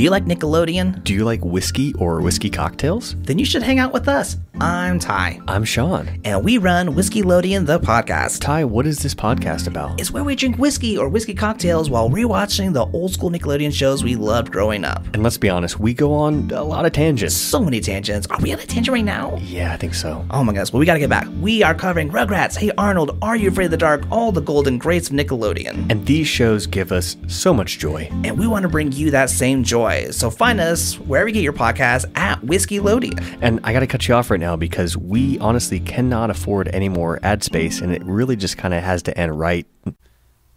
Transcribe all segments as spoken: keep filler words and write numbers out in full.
Do you like Nickelodeon? Do you like whiskey or whiskey cocktails? Then you should hang out with us. I'm Ty. I'm Sean. And we run Whiskey Lodeon, the podcast. Ty, what is this podcast about? It's where we drink whiskey or whiskey cocktails while rewatching the old school Nickelodeon shows we loved growing up. And let's be honest, we go on a lot of tangents. So many tangents. Are we on a tangent right now? Yeah, I think so. Oh my gosh, well, we gotta get back. We are covering Rugrats, Hey Arnold, Are You Afraid of the Dark, all the golden greats of Nickelodeon. And these shows give us so much joy. And we want to bring you that same joy. So find us wherever you get your podcast at Whiskey Lodeon. And I gotta cut you off right now, because we honestly cannot afford any more ad space, and it really just kind of has to end right.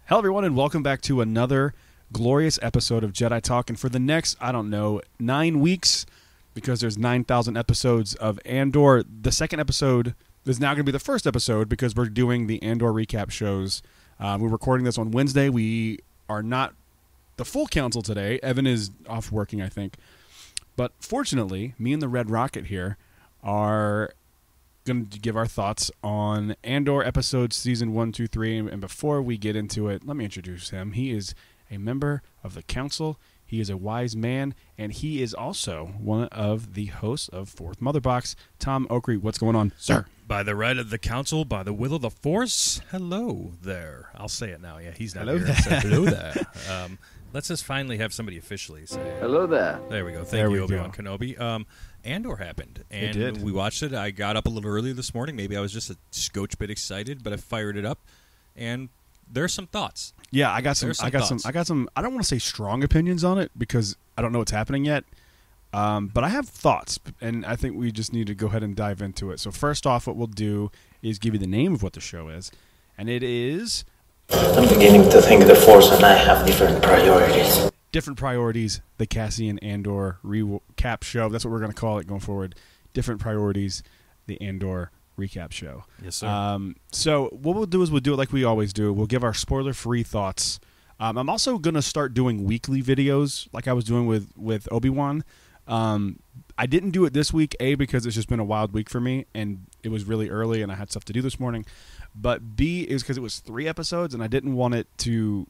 Hello everyone, and welcome back to another glorious episode of Jedi Talk. And for the next, I don't know, nine weeks, because there's nine thousand episodes of Andor, the second episode is now going to be the first episode because we're doing the Andor recap shows. Um, we're recording this on Wednesday. We are not the full council today. Evan is off working, I think. But fortunately, me and the Red Rocket here are going to give our thoughts on Andor episodes season one, two, three. And before we get into it, let me introduce him. He is a member of the council. He is a wise man, and he is also one of the hosts of Fourth Mother Box. Tom Oakery, what's going on, sir? By the right of the council, by the will of the force, hello there. I'll say it now. Yeah, he's not hello here. There. So, hello there. Um, let's just finally have somebody officially say it. Hello there. There we go. Thank there you, Obi-Wan Kenobi. Um, Andor happened, and it did. We watched it. I got up a little earlier this morning. Maybe I was just a scotch bit excited, but I fired it up, and there's some thoughts. Yeah, I got some, some I got thoughts. some I got some I don't want to say strong opinions on it because I don't know what's happening yet. Um, but I have thoughts, and I think we just need to go ahead and dive into it. So first off, what we'll do is give you the name of what the show is, and it is I'm beginning to think the Force and I have different priorities. Different priorities, the Cassian Andor recap show. That's what we're going to call it going forward. Different priorities, the Andor recap show. Yes, sir. Um, so what we'll do is we'll do it like we always do. We'll give our spoiler-free thoughts. Um, I'm also going to start doing weekly videos like I was doing with, with Obi-Wan. Um, I didn't do it this week, A, because it's just been a wild week for me, and it was really early, and I had stuff to do this morning. But B is because it was three episodes, and I didn't want it to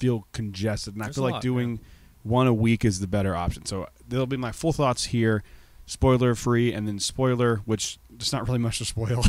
feel congested. And There's I feel lot, like doing man. one a week is the better option. So there'll be my full thoughts here, spoiler-free, and then spoiler, which... There's not really much to spoil.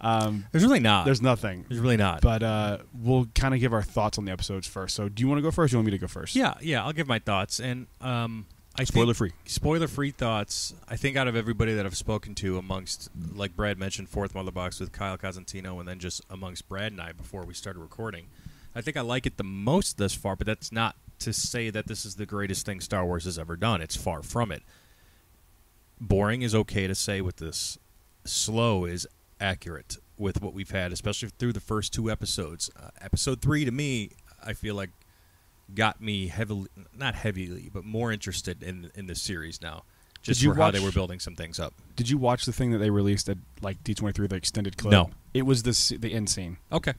um, there's really not. There's nothing. There's really not. But uh, we'll kind of give our thoughts on the episodes first. So do you want to go first or do you want me to go first? Yeah, yeah. I'll give my thoughts. And um, I Spoiler-free. Spoiler-free thoughts. I think out of everybody that I've spoken to amongst, like Brad mentioned, Fourth Mother Box with Kyle Cosentino, and then just amongst Brad and I before we started recording, I think I like it the most thus far, but that's not to say that this is the greatest thing Star Wars has ever done. It's far from it. Boring is okay to say with this. Slow is accurate with what we've had, especially through the first two episodes. Uh, episode three, to me, I feel like got me heavily, not heavily, but more interested in in the series now, just for watch, how they were building some things up. Did you watch the thing that they released at like D twenty-three, the extended clip? No. It was the, the end scene. Okay.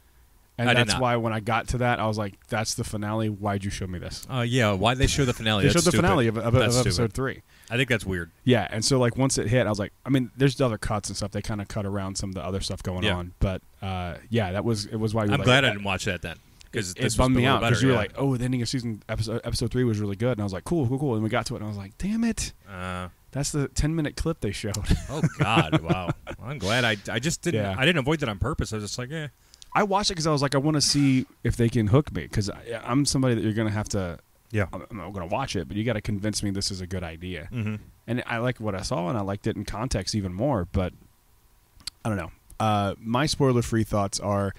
And I that's why when I got to that, I was like, that's the finale. Why'd you show me this? Uh, yeah, why'd they show the finale? They that's showed the stupid. finale of, of, of episode stupid. three. I think that's weird. Yeah, and so like once it hit, I was like, I mean, there's other cuts and stuff. They kind of cut around some of the other stuff going yeah. on. But uh, yeah, that was it was why we I'm like, glad I didn't watch that then. Because it bummed me out because you yeah. were like, oh, the ending of season episode, episode three was really good. And I was like, cool, cool, cool. And we got to it, and I was like, damn it. Uh, that's the ten-minute clip they showed. Oh, God, wow. Well, I'm glad. I, I just didn't yeah. I didn't avoid that on purpose. I was just like, eh. I watched it because I was like, I want to see if they can hook me, because I'm somebody that you're going to have to, yeah, I'm, I'm going to watch it, but you got to convince me this is a good idea. Mm-hmm. And I like what I saw, and I liked it in context even more, but I don't know. Uh, my spoiler-free thoughts are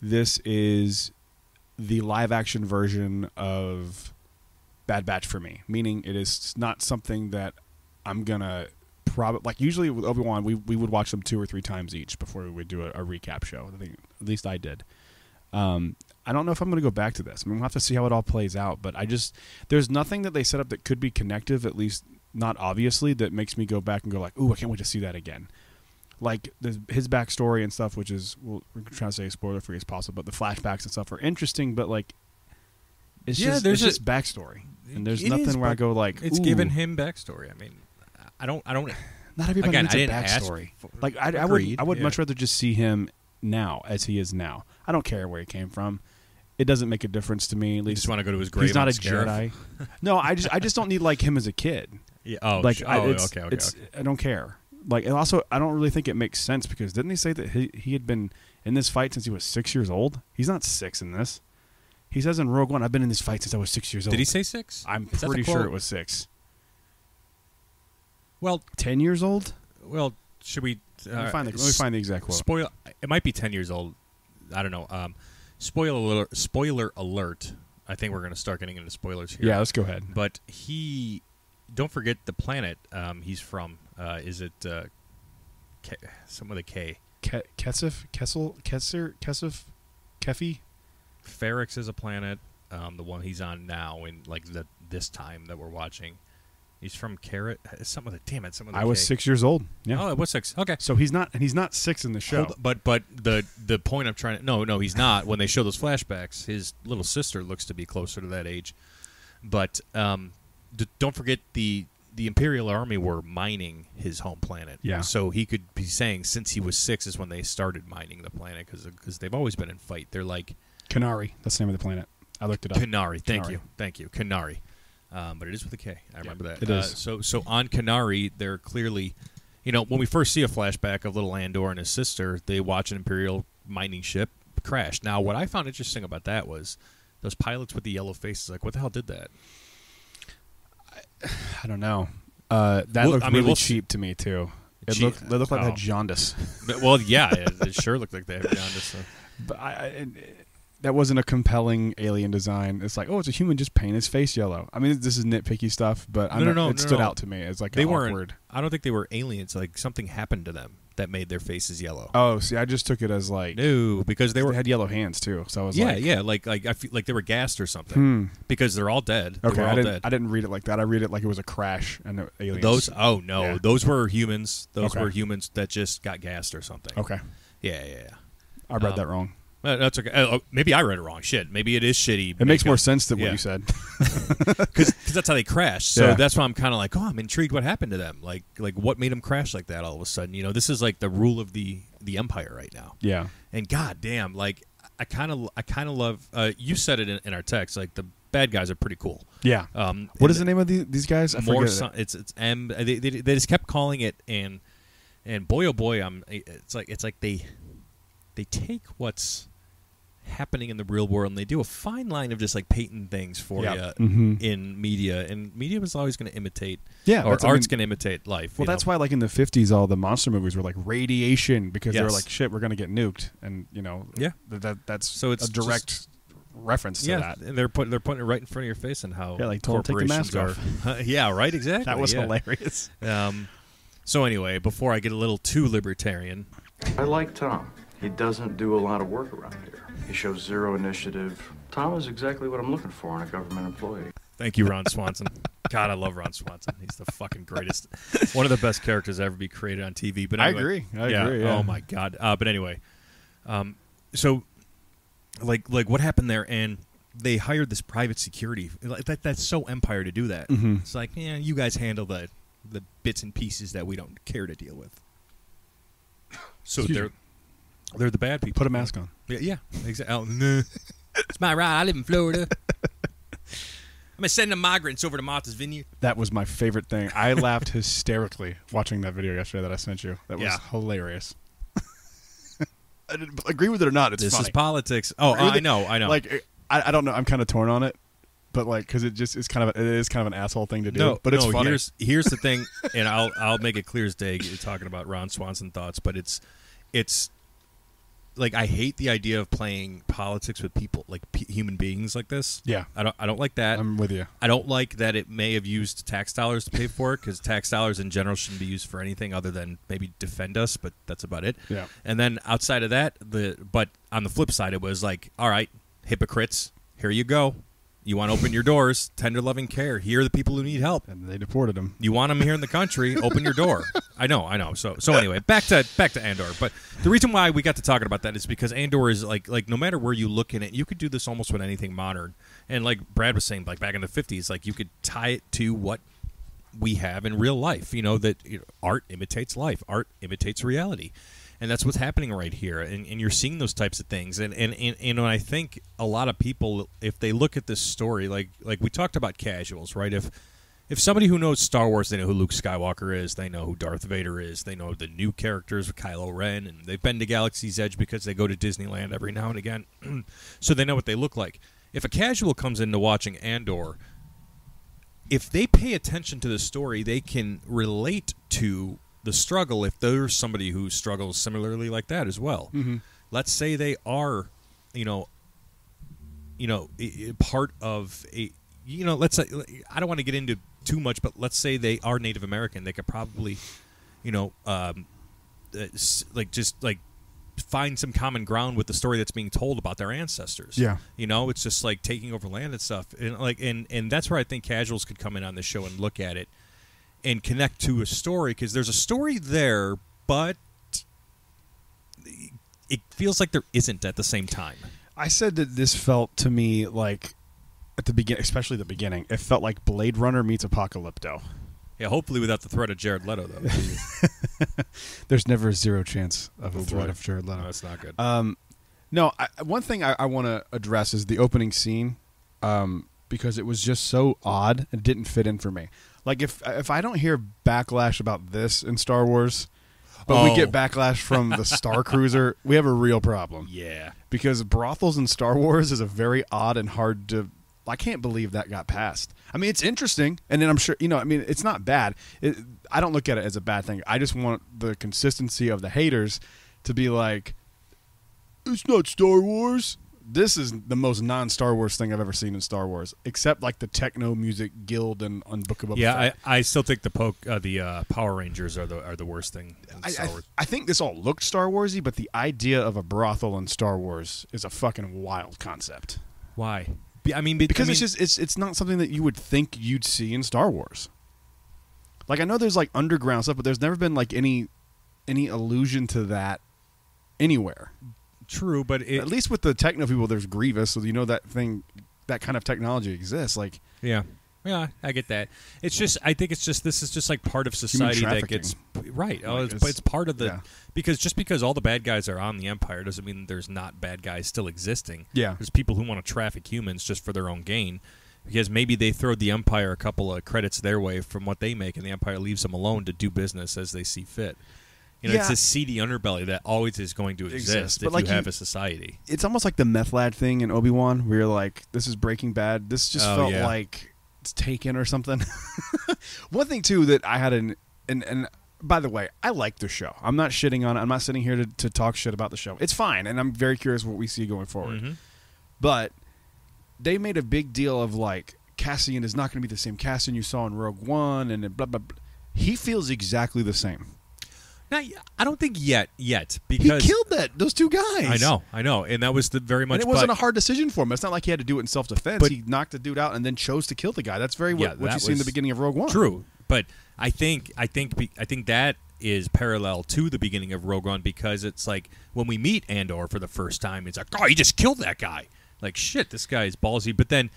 this is the live-action version of Bad Batch for me, meaning it is not something that I'm going to probably, like usually with Obi-Wan, we, we would watch them two or three times each before we would do a, a recap show. I think at least I did. Um, I don't know if I'm going to go back to this. I mean, we'll have to see how it all plays out, but I just, there's nothing that they set up that could be connective, at least not obviously, that makes me go back and go like, ooh, I can't wait to see that again. Like the, his backstory and stuff, which is, well, we're trying to say spoiler free as possible, but the flashbacks and stuff are interesting, but like, it's yeah, just, there's it's just a, backstory. And there's nothing is, where I go like, it's ooh. Given him backstory. I mean, I don't, I don't, not everybody again, needs I a backstory. For, like I, I would, I would yeah. much rather just see him now as he is now. I don't care where he came from. it doesn't make a difference to me. At least you just want to go to his grave. He's not a Jedi. No, I just I just don't need like him as a kid. Yeah. Oh. Like, oh. I, it's, okay. Okay, it's, okay. I don't care. Like, and also I don't really think it makes sense because didn't he say that he he had been in this fight since he was six years old? He's not six in this. He says in Rogue One, I've been in this fight since I was six years old. Did he say six? I'm Is pretty sure it was six. Well, ten years old? Well, should we... Uh, let, me find the, let me find the exact quote. Spoil, it might be ten years old. I don't know. Um, spoiler alert, spoiler alert. I think we're going to start getting into spoilers here. Yeah, let's go ahead. But he... Don't forget the planet um, he's from. Uh, is it... Uh, K, some with a K. Ke, Kesef? Kessel? Kesser? Kesef? Kefi? Ferrix is a planet, um, the one he's on now, in like the this time that we're watching. He's from Carrot. Some of the damn it. Some of the I K. was six years old. Yeah. Oh, it was six. Okay. So he's not, and he's not six in the show. Hold, but but the the point I'm trying to no no he's not. When they show those flashbacks, his little sister looks to be closer to that age. But um, d don't forget the the Imperial Army were mining his home planet. Yeah. So he could be saying since he was six is when they started mining the planet because because they've always been in fight. They're like. Kenari, that's the name of the planet. I looked it up. Kenari, thank Kenari. you, thank you, Kenari. Um, but it is with a K. I remember yeah, that. It uh, is. So, so on Kenari, they're clearly, you know, when we first see a flashback of little Andor and his sister, they watch an Imperial mining ship crash. Now, what I found interesting about that was those pilots with the yellow faces. Like, what the hell did that? I, I don't know. Uh, that well, looked I mean, really we'll cheap to me too. It cheap. looked, it looked like oh. a jaundice. But, well, yeah, it, it sure looked like they had jaundice. So. But I. I it, That wasn't a compelling alien design. It's like, oh, it's a human just paint his face yellow. I mean, this is nitpicky stuff, but no, I'm no, no, it no, stood no. out to me. It's like they weren't. Awkward. I don't think they were aliens. Like something happened to them that made their faces yellow. Oh, see, I just took it as like no, because they were they had yellow hands too. So I was yeah, like, yeah, like like I feel like they were gassed or something hmm. because they're all dead. Okay, they were all I didn't. Dead. I didn't read it like that. I read it like it was a crash and the aliens. Those oh no, yeah. those were humans. Those okay. were humans that just got gassed or something. Okay. Yeah, yeah, yeah. I read um, that wrong. Uh, that's okay. Uh, maybe I read it wrong. Shit. Maybe it is shitty. It makeup. makes more sense than yeah. what you said, because that's how they crashed. So yeah. that's why I'm kind of like, oh, I'm intrigued. What happened to them? Like, like what made them crash like that all of a sudden? You know, this is like the rule of the the empire right now. Yeah. And goddamn, like I kind of, I kind of love. Uh, you said it in, in our text. Like the bad guys are pretty cool. Yeah. Um, what is the name of the, these guys? I more. Son, it's it's M. They, they they just kept calling it, and and boy oh boy, I'm. It's like it's like they they take what's happening in the real world, and they do a fine line of just like painting things for yep. you mm-hmm. in media, and media was always going to imitate yeah or art's I mean, going to imitate life. Well, that's know? why like in the fifties all the monster movies were like radiation, because yes. they were like, shit, we're going to get nuked, and you know yeah th that that's so it's a direct just, reference to yeah, that, and they're putting they're putting it right in front of your face, and how yeah, like corporations take the mask are off. yeah right exactly that was yeah. hilarious. Um so anyway, before I get a little too libertarian, I like Tom. He doesn't do a lot of work around here. He shows zero initiative. Tom is exactly what I'm looking for in a government employee. Thank you, Ron Swanson. God, I love Ron Swanson. He's the fucking greatest. One of the best characters ever be created on T V. But anyway, I agree. I yeah, agree. Yeah. Oh my God. Uh, but anyway, um, so like like what happened there? And they hired this private security. Like, that that's so Empire to do that. Mm-hmm. It's like, yeah, you guys handle the the bits and pieces that we don't care to deal with. So Excuse they're. Me. They're the bad people. Put a mask on. Yeah, yeah, exactly. Oh, no. It's my ride. I live in Florida. I'm sending migrants over to Martha's Vineyard. That was my favorite thing. I laughed hysterically watching that video yesterday that I sent you. That was yeah. hilarious. I didn't agree with it or not. It's this funny. is politics. Oh, I know, I know. Like, I, I don't know. I'm kind of torn on it, but like, because it just is kind of a, it is kind of an asshole thing to do. No, but it's no, funny. Here's, here's the thing, and I'll I'll make it clear as day. You're talking about Ron Swanson thoughts, but it's it's. Like, I hate the idea of playing politics with people, like p human beings like this. Yeah. I don't I don't like that. I'm with you. I don't like that it may have used tax dollars to pay for it, because tax dollars in general shouldn't be used for anything other than maybe defend us, but that's about it. Yeah. And then outside of that, the but on the flip side, it was like, all right, hypocrites, here you go. You want to open your doors, tender loving care. Here are the people who need help. And they deported them. You want them here in the country, open your door. I know, I know. So so anyway, back to back to Andor. But the reason why we got to talking about that is because Andor is like like no matter where you look in it, you could do this almost with anything modern. And like Brad was saying, like back in the fifties, like you could tie it to what we have in real life. You know, that you know, art imitates life, art imitates reality. And that's what's happening right here. And, and you're seeing those types of things. And, and, and, and I think a lot of people, if they look at this story, like like we talked about casuals, right? If if somebody who knows Star Wars, they know who Luke Skywalker is, they know who Darth Vader is, they know the new characters with Kylo Ren, and they've been to Galaxy's Edge because they go to Disneyland every now and again. So they know what they look like. If a casual comes into watching Andor, if they pay attention to the story, they can relate to the struggle if there's somebody who struggles similarly like that as well. Mm-hmm. Let's say they are, you know, you know, part of a, you know, let's say, I don't want to get into too much, but let's say they are Native American. They could probably, you know, um, like just like find some common ground with the story that's being told about their ancestors. Yeah. You know, it's just like taking over land and stuff. And like, and, and that's where I think casuals could come in on this show and look at it and connect to a story, because there's a story there, but it feels like there isn't at the same time. I said that this felt to me like at the beginning, especially the beginning, it felt like Blade Runner meets Apocalypto. Yeah, hopefully without the threat of Jared Leto, though. There's never a zero chance of a threat of Jared Leto. No, that's not good. Um, no, I, one thing I, I want to address is the opening scene, um, because it was just so odd and didn't fit in for me. Like, if if I don't hear backlash about this in Star Wars, but oh. we get backlash from the Star Cruiser, we have a real problem. Yeah. Because brothels in Star Wars is a very odd and hard to... I can't believe that got passed. I mean, it's interesting, and then I'm sure, you know, I mean, it's not bad. It, I don't look at it as a bad thing. I just want the consistency of the haters to be like, it's not Star Wars. This is the most non-Star Wars thing I've ever seen in Star Wars, except like the techno music guild and on Book of Boba Fett. Yeah, I, I still think the poke, uh, the uh, Power Rangers are the are the worst thing in I, Star Wars. I, I think this all looked Star Warsy, but the idea of a brothel in Star Wars is a fucking wild concept. Why? I mean, because I mean, it's just it's it's not something that you would think you'd see in Star Wars. Like, I know there's like underground stuff, but there's never been like any any allusion to that anywhere. True, but it, at least with the techno people, there's Grievous, so you know that thing, that kind of technology exists. Like, yeah, yeah, I get that. It's just I think it's just this is just like part of society that gets right. Oh, like it's, it's part of the yeah. because just because all the bad guys are on the Empire doesn't mean there's not bad guys still existing. Yeah, there's people who want to traffic humans just for their own gain, because maybe they throw the Empire a couple of credits their way from what they make, and the Empire leaves them alone to do business as they see fit. You know, yeah. It's a seedy underbelly that always is going to exist, exist. But if like you have you, a society. It's almost like the meth lad thing in Obi-Wan, where you're like, this is Breaking Bad. This just oh, felt yeah. like it's Taken or something. One thing, too, that I had an... And, and by the way, I like the show. I'm not shitting on it. I'm not sitting here to, to talk shit about the show. It's fine, and I'm very curious what we see going forward. Mm-hmm. But they made a big deal of, like, Cassian is not going to be the same Cassian you saw in Rogue One, and blah, blah, blah. He feels exactly the same. Now, I don't think yet, yet because he killed that those two guys. I know, I know, and that was the very much. And it wasn't but, a hard decision for him. It's not like he had to do it in self defense. He knocked the dude out and then chose to kill the guy. That's very yeah, what, what that you see in the beginning of Rogue One. True, but I think, I think, I think that is parallel to the beginning of Rogue One, because it's like when we meet Andor for the first time, it's like, oh, he just killed that guy. Like, shit, this guy is ballsy. But then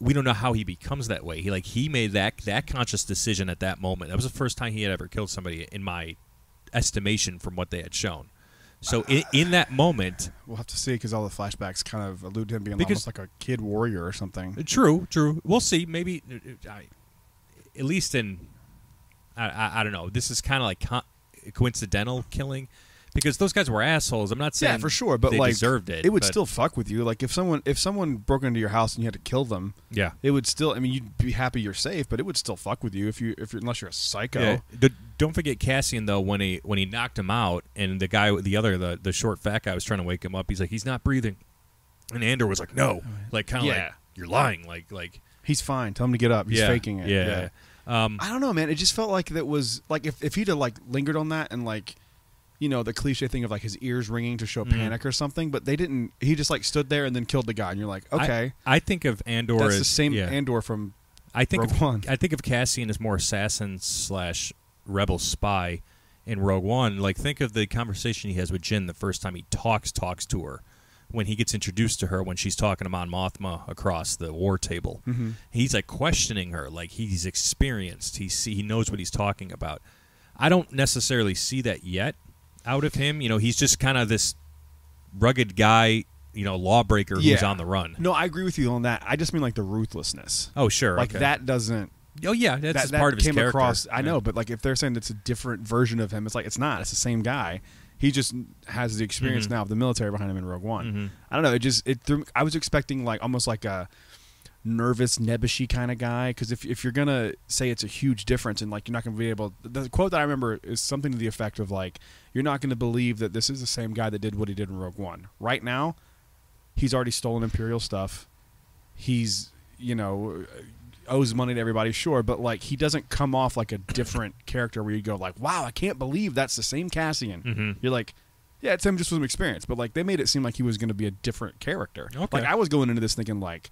we don't know how he becomes that way. He like he made that that conscious decision at that moment. That was the first time he had ever killed somebody in my estimation from what they had shown. So uh, in, in that moment, we'll have to see, because all the flashbacks kind of allude to him being because, almost like a kid warrior or something. True, true. We'll see. Maybe I, at least in I, I, I don't know. This is kind of like co coincidental killing, because those guys were assholes. I'm not saying yeah, for sure, but they like, deserved it. It would but, still fuck with you. Like if someone if someone broke into your house and you had to kill them, yeah, it would still. I mean, you'd be happy you're safe, but it would still fuck with you if you if you're, unless you're a psycho. Yeah. The, don't forget Cassian though, when he when he knocked him out, and the guy the other the the short fat guy was trying to wake him up. He's like, he's not breathing, and Andor was like, no, like kind of yeah. like you're lying, like like he's fine. Tell him to get up. He's yeah, faking it. Yeah. yeah. Um, I don't know, man. It just felt like that was like if if he'd have like lingered on that and like. You know, the cliche thing of like his ears ringing to show mm. panic or something, but they didn't. He just like stood there and then killed the guy, and you're like, okay. I, I think of Andor that's as the same yeah. Andor from. I think Rogue of One. I think of Cassian as more assassin slash rebel spy in Rogue One. Like, think of the conversation he has with Jyn the first time he talks talks to her, when he gets introduced to her when she's talking to Mon Mothma across the war table. Mm-hmm. He's like questioning her, like he's experienced. He see he knows what he's talking about. I don't necessarily see that yet. out of him. You know, he's just kind of this rugged guy, you know, lawbreaker yeah. who's on the run. No, I agree with you on that. I just mean like the ruthlessness. Oh, sure. Like okay. that doesn't. Oh, yeah. That's that, just that part of his character. Across, I yeah. know, but like if they're saying it's a different version of him, it's like it's not. It's the same guy. He just has the experience mm-hmm. now of the military behind him in Rogue One. Mm-hmm. I don't know. It just it threw, I was expecting like almost like a nervous, nebbishy kind of guy. Because if if you're gonna say it's a huge difference and like you're not gonna be able, the quote that I remember is something to the effect of like you're not gonna believe that this is the same guy that did what he did in Rogue One. Right now, he's already stolen Imperial stuff. He's you know. owes money to everybody, sure, but like he doesn't come off like a different character where you go like, wow, I can't believe that's the same Cassian. Mm-hmm. You're like, yeah, it's him just with some experience, but like they made it seem like he was going to be a different character. Okay. Like I was going into this thinking like,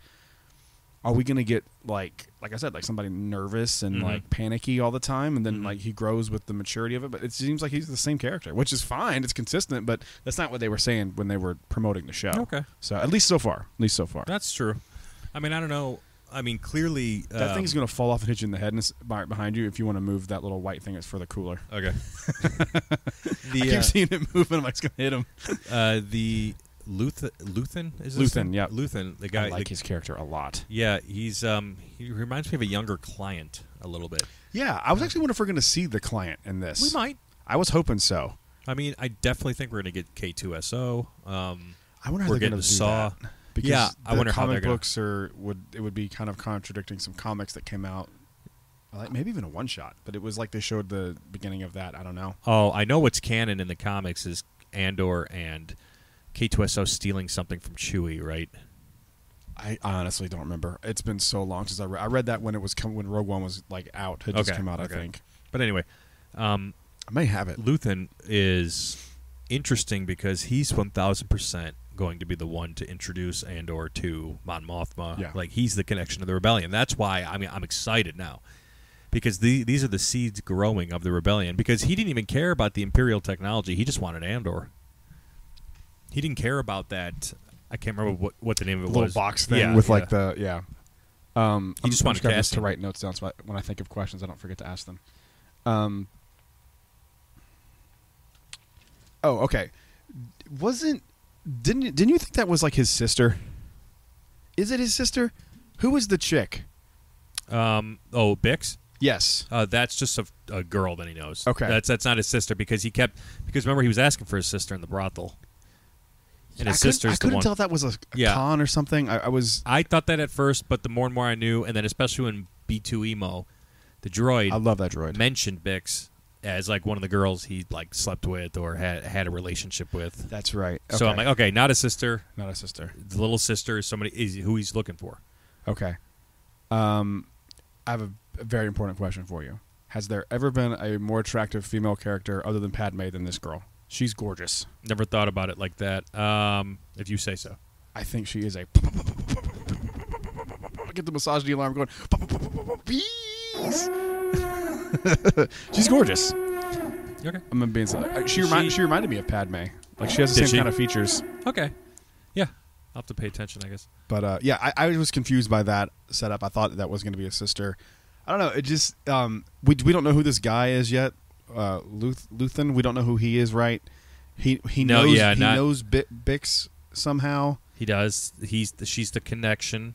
are we going to get like, like I said, like somebody nervous and mm-hmm. like panicky all the time, and then mm-hmm. like he grows with the maturity of it, but it seems like he's the same character, which is fine, it's consistent, but that's not what they were saying when they were promoting the show. Okay. So at least so far, at least so far. That's true. I mean, I don't know. I mean, clearly... That um, thing's going to fall off and hit you in the head and it's behind you if you want to move that little white thing that's for the cooler. Okay. the, I keep uh, seeing it moving. I'm like, it's going to hit him. Uh, the Luth Luthen? Is this Luthen, yeah. Luthen, the guy... I like the, his character a lot. Yeah, he's um, he reminds me of a younger Client a little bit. Yeah, I was actually wondering if we're going to see the Client in this. We might. I was hoping so. I mean, I definitely think we're going to get K two S O. Um, I wonder how they're going to do Saw. That. Because yeah, I wonder how comic books are would it would be kind of contradicting some comics that came out, like maybe even a one shot, but it was like they showed the beginning of that. I don't know. Oh, I know what's canon in the comics is Andor and K two S O stealing something from Chewie, right? I honestly don't remember. It's been so long since I read. I read that when it was come when Rogue One was like out. It just okay, came out, okay. I think. But anyway, um, I may have it. Luthen is interesting because he's one thousand percent. going to be the one to introduce Andor to Mon Mothma. Yeah. Like, he's the connection to the rebellion. That's why I mean, I'm excited now because the, these are the seeds growing of the rebellion because he didn't even care about the Imperial technology. He just wanted Andor. He didn't care about that. I can't remember what, what the name of it the was. Little box thing yeah, with, yeah. like, the, yeah. Um, he I'm, just wanted to, to write notes down so I, when I think of questions, I don't forget to ask them. Um, oh, okay. Wasn't... Didn't didn't you think that was like his sister? Is it his sister? Who was the chick? Um. Oh, Bix. Yes. Uh, that's just a, a girl that he knows. Okay. That's that's not his sister because he kept because remember he was asking for his sister in the brothel. And his I sister's I couldn't the one. tell if that was a, a yeah. con or something. I, I was. I thought that at first, but the more and more I knew, and then especially when B two Emo, the droid. I love that droid. Mentioned Bix. As like one of the girls he like slept with or had had a relationship with. That's right. Okay. So I'm like, okay, not a sister, not a sister. The little sister is somebody is who he's looking for. Okay. Um, I have a, a very important question for you. Has there ever been a more attractive female character other than Padme than this girl? She's gorgeous. Never thought about it like that. Um, if you say so. I think she is a. Get the misogyny alarm going. Please. She's gorgeous. You okay? I'm being silly. She reminded she, she reminded me of Padme. Like she has the same she? kind of features. Okay. Yeah. I'll have to pay attention, I guess. But uh, yeah, I, I was confused by that setup. I thought that was going to be a sister. I don't know. It just um, we we don't know who this guy is yet. Uh, Luth, Luthen. We don't know who he is. Right. He he no, knows yeah, he not, knows Bix somehow. He does. He's the, she's the connection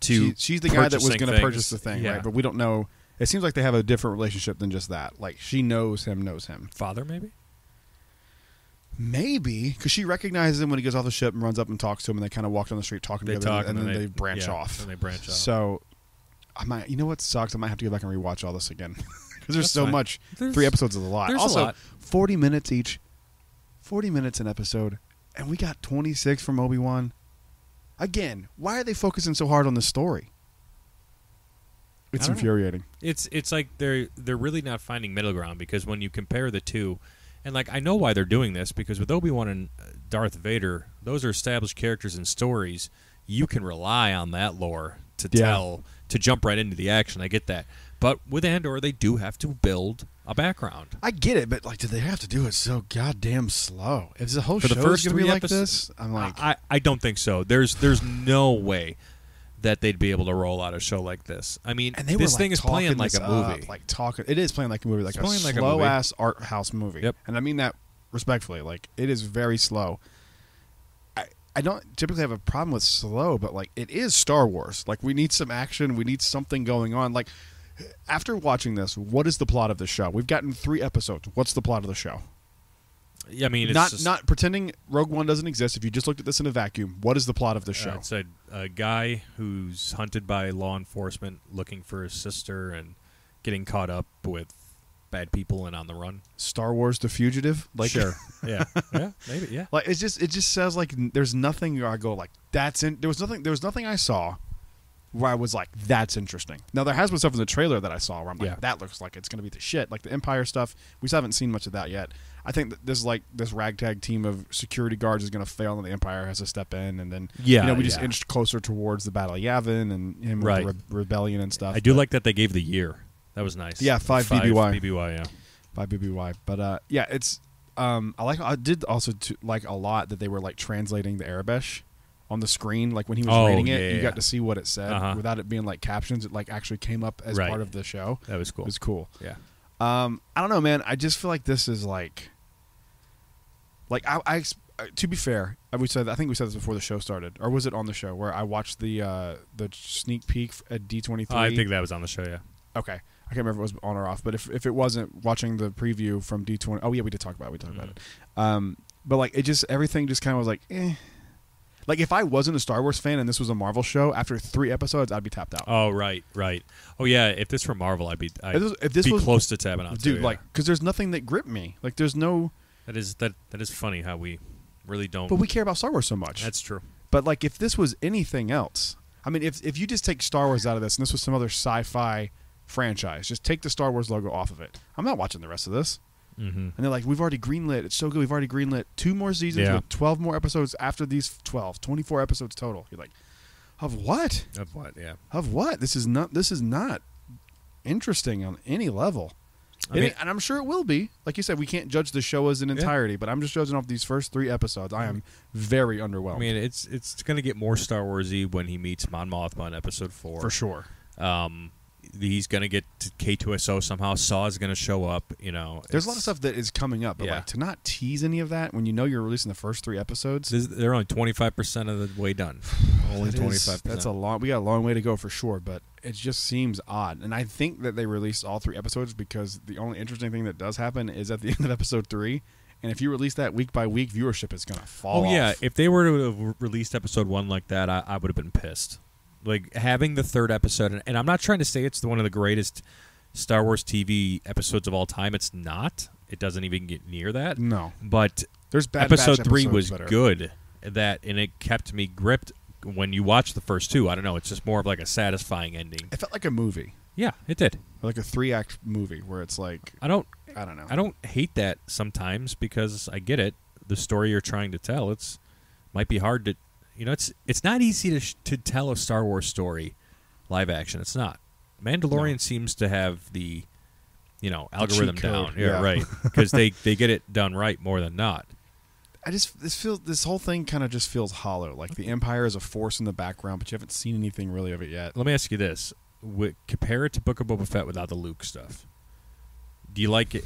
to. She, she's the guy that was going to purchase the thing, yeah. right? But we don't know. It seems like they have a different relationship than just that. Like, she knows him, knows him. Father, maybe? Maybe. Because she recognizes him when he gets off the ship and runs up and talks to him, and they kind of walk down the street talking they together, talk, and, and, and then they, they branch yeah, off. And they branch off. So, I might, you know what sucks? I might have to go back and rewatch all this again. Because there's so fine. much. There's, Three episodes is a lot. Also, a lot. forty minutes each. forty minutes an episode. And we got twenty-six from Obi-Wan. Again, why are they focusing so hard on this story? It's infuriating. Know. It's it's like they're they're really not finding middle ground because when you compare the two, and like I know why they're doing this because with Obi-Wan and Darth Vader, those are established characters and stories. You can rely on that lore to yeah. tell to jump right into the action. I get that, but with Andor, they do have to build a background. I get it, but like, do they have to do it so goddamn slow? Is the whole show going to be like this? I'm like, I, I I don't think so. There's there's no way. That they'd be able to roll out a show like this. I mean, and they this were, like, thing is playing like a movie. Up, like talking, it is playing like a movie, like it's a slow like a ass art house movie. Yep. And I mean that respectfully. Like, it is very slow. I, I don't typically have a problem with slow, but, like, it is Star Wars. Like, we need some action. We need something going on. Like, after watching this, what is the plot of the show? We've gotten three episodes. What's the plot of the show? Yeah, I mean, it's not just... not pretending Rogue One doesn't exist. If you just looked at this in a vacuum, what is the plot of the show? Uh, it's a, a guy who's hunted by law enforcement, looking for his sister, and getting caught up with bad people and on the run. Star Wars: The Fugitive, like sure, yeah, yeah, maybe, yeah. Like it's just, it just sounds like there's nothing. I go like that's in. There was nothing. There was nothing I saw where I was like, that's interesting. Now, there has been stuff in the trailer that I saw where I'm like, yeah, that looks like it's going to be the shit. Like the Empire stuff, we still haven't seen much of that yet. I think that this like this ragtag team of security guards is going to fail, and the Empire has to step in, and then yeah, you know, we yeah. just inched closer towards the Battle of Yavin and him right. with the re rebellion and stuff. I do but, like that they gave the year. That was nice. Yeah, five, five B B Y. B B Y, yeah, five B B Y. But uh, yeah, it's um, I like. I did also to, like a lot that they were like translating the Arabish on the screen, like when he was oh, reading it, yeah, you yeah. got to see what it said uh-huh. without it being like captions. It like actually came up as right. part of the show. That was cool. It was cool. Yeah. Um, I don't know, man. I just feel like this is like, like I, I to be fair, we said I think we said this before the show started, or was it on the show where I watched the uh, the sneak peek at D twenty-three? Oh, I think that was on the show. Yeah. Okay. I can't remember if it was on or off, but if if it wasn't, watching the preview from D twenty, oh yeah, we did talk about it. We talked mm-hmm. about it. Um, but like it just everything just kind of was like, eh. Like, if I wasn't a Star Wars fan and this was a Marvel show, after three episodes, I'd be tapped out. Oh, right, right. Oh, yeah, if this were Marvel, I'd be, I'd if this, if this be was, close to tapping out. Dude, too, like, because yeah. there's nothing that gripped me. Like, there's no... That is that that is funny how we really don't... But we care about Star Wars so much. That's true. But, like, if this was anything else... I mean, if, if you just take Star Wars out of this and this was some other sci-fi franchise, just take the Star Wars logo off of it. I'm not watching the rest of this. Mm-hmm. And they're like, we've already greenlit. It's so good. We've already greenlit two more seasons yeah. with twelve more episodes after these twelve. twenty-four episodes total. You're like, of what? Of what? Yeah. Of what? This is not. This is not interesting on any level. I mean, it, and I'm sure it will be. Like you said, we can't judge the show as an entirety, yeah. but I'm just judging off these first three episodes. I am very underwhelmed. I mean, it's it's going to get more Star Wars-y when he meets Mon Mothma in episode four, for sure. Um. He's going to get to K two S O somehow. Saw is going to show up. You know, there's a lot of stuff that is coming up, but yeah. like, to not tease any of that when you know you're releasing the first three episodes, this, they're only twenty-five percent of the way done. Only twenty-five percent. That's a long. We got a long way to go for sure, but it just seems odd. And I think that they released all three episodes because the only interesting thing that does happen is at the end of episode three. And if you release that week by week, viewership is going to fall. Oh yeah, off. If they were to have released episode one like that, I, I would have been pissed. Like, having the third episode, and, and I'm not trying to say it's the, one of the greatest Star Wars T V episodes of all time. It's not. It doesn't even get near that. No. But there's Bad episode Batch three was better. Good, that, and it kept me gripped when you watch the first two. I don't know. It's just more of like a satisfying ending. It felt like a movie. Yeah, it did. Or like a three-act movie where it's like... I don't, I don't know. I don't hate that sometimes because I get it. The story you're trying to tell, it's might be hard to... You know, it's it's not easy to sh to tell a Star Wars story, live action. It's not. Mandalorian no. seems to have the, you know, algorithm down. Yeah, yeah. right. Because they they get it done right more than not. I just this feels this whole thing kind of just feels hollow. Like the Empire is a force in the background, but you haven't seen anything really of it yet. Let me ask you this: w compare it to Book of Boba Fett without the Luke stuff. Do you like it?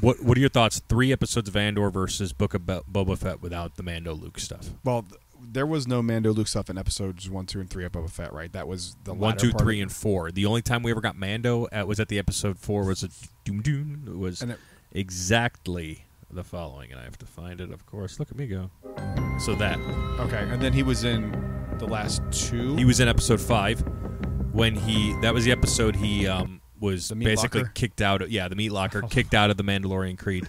What What are your thoughts? Three episodes of Andor versus Book of Bo Boba Fett without the Mando Luke stuff. Well. Th There was no Mando Luke stuff in episodes one, two, and three of Boba Fett, right? That was the one, two, three, and four. The only time we ever got Mando at, was at the episode four. Was a doom doom. It was and it, exactly the following, and I have to find it. Of course, look at me go. So that okay, and then he was in the last two. He was in episode five when he. That was the episode he um, was basically locker? kicked out. Of, yeah, the meat locker oh. kicked out of the Mandalorian Creed,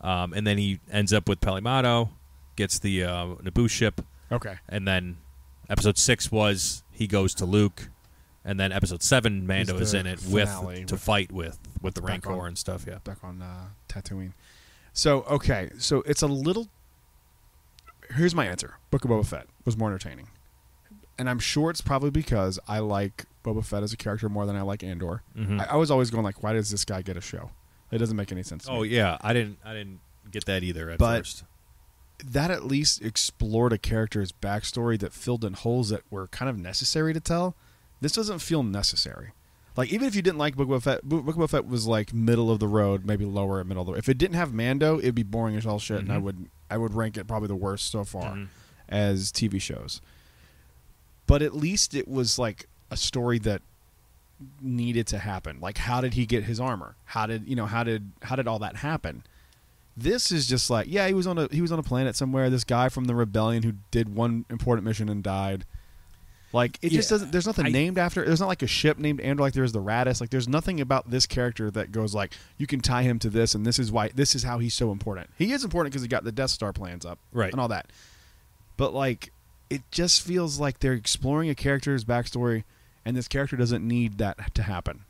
um, and then he ends up with Pelimato, gets the uh, Naboo ship. Okay. And then episode six was he goes to Luke, and then episode seven Mando is in it with to with, fight with with the Rancor on, and stuff. Yeah, back on uh, Tatooine. So okay, so it's a little. Here's my answer: Book of Boba Fett was more entertaining, and I'm sure it's probably because I like Boba Fett as a character more than I like Andor. Mm-hmm. I, I was always going like, why does this guy get a show? It doesn't make any sense. To oh me. yeah, I didn't I didn't get that either at but, first. That at least explored a character's backstory that filled in holes that were kind of necessary to tell. This doesn't feel necessary. Like, even if you didn't like Book of Boba Fett, Book of Boba Fett was like middle of the road, maybe lower at middle of the road. If it didn't have Mando, it'd be boring as all shit, mm-hmm. and I would I would rank it probably the worst so far mm-hmm. as T V shows. But at least it was like a story that needed to happen. Like, how did he get his armor? How did you know? How did how did all that happen? This is just like, yeah, he was on a he was on a planet somewhere. This guy from the rebellion who did one important mission and died. Like, it yeah. just doesn't. There's nothing I, named after. There's not like a ship named Andor. Like, there's the Raddus. Like, there's nothing about this character that goes like, you can tie him to this, and this is why. This is how he's so important. He is important because he got the Death Star plans up, right, and all that. But like, it just feels like they're exploring a character's backstory, and this character doesn't need that to happen.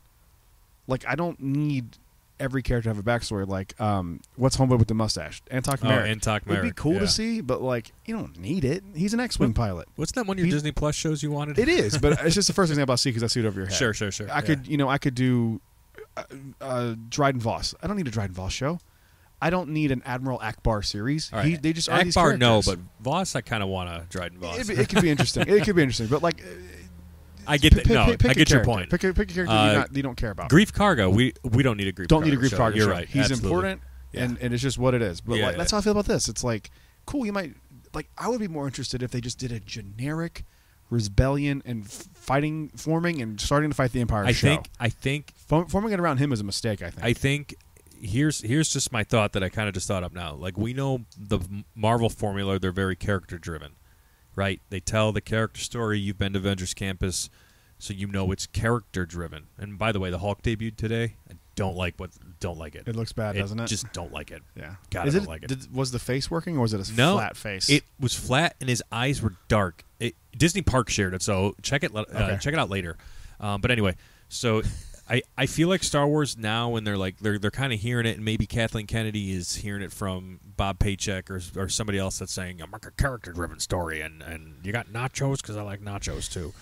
Like, I don't need every character to have a backstory. Like, um, what's Homeboy with the mustache? Antok Merrick. Oh, Antok Merrick. It'd be cool yeah. to see, but like, you don't need it. He's an X-Wing what, pilot. What's that one of your He's, Disney Plus shows you wanted? It is, but it's just the first example I see because I see it over your head. Sure, sure, sure. I yeah. could, you know, I could do uh, uh, Dryden Voss. I don't need a Dryden Voss show. I don't need an Admiral Ackbar series. Right. He, they just are these characters. No, but Voss, I kind of want a Dryden Voss. It, it, it could be interesting. It could be interesting, but like. I get that. No, pick, pick I get your point. Pick a, pick a character uh, you, not, you don't care about. Grief Karga. We we don't need a Grief. Don't Karga need a Grief show. Karga. You're show. Right. He's absolutely. important, yeah. and, and it's just what it is. But yeah, like, yeah. that's how I feel about this. It's like, cool. You might like. I would be more interested if they just did a generic rebellion and fighting, forming and starting to fight the Empire. I show. think. I think forming it around him is a mistake. I think. I think. Here's here's just my thought that I kind of just thought up now. Like, we know the Marvel formula; they're very character driven. Right, they tell the character story. You've been to Avengers Campus, so you know it's character driven. And by the way, the Hulk debuted today. I don't like what. Don't like it. It looks bad, it, doesn't it? Just don't like it. Yeah, God, I don't like it. Did, was the face working, or was it a no, flat face? It was flat, and his eyes were dark. It, Disney Park shared it, so check it. Uh, okay. Check it out later. Um, but anyway, so I I feel like Star Wars now, when they're like they're they're kind of hearing it, and maybe Kathleen Kennedy is hearing it from Bob Paycheck or or somebody else that's saying, I'm like a character-driven story, and and you got nachos because I like nachos too.